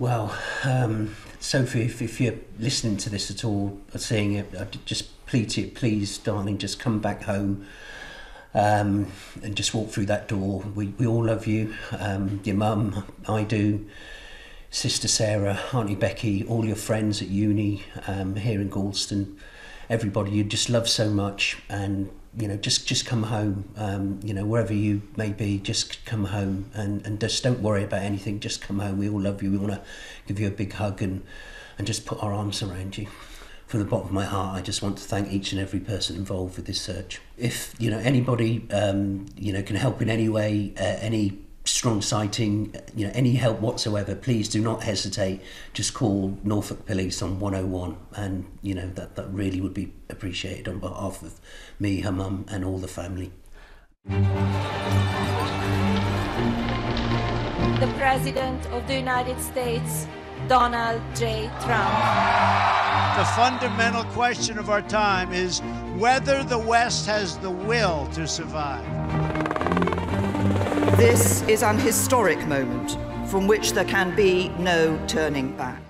Well, Sophie, if you're listening to this at all or seeing it, I just plead to you, please, darling, just come back home and just walk through that door. We all love you. Your mum, I do, Sister Sarah, Auntie Becky, all your friends at uni here in Galston, everybody you just love so much. And, you know, just come home, you know, wherever you may be, just come home and just don't worry about anything. Just come home. We all love you. We want to give you a big hug and just put our arms around you. From the bottom of my heart, I just want to thank each and every person involved with this search. If, you know, anybody, you know, can help in any way, any strong sighting, you know, any help whatsoever, please do not hesitate. Just call Norfolk Police on 101 and, you know, that really would be appreciated on behalf of me, her mum and all the family. The President of the United States, Donald J. Trump. The fundamental question of our time is whether the West has the will to survive. This is an historic moment from which there can be no turning back.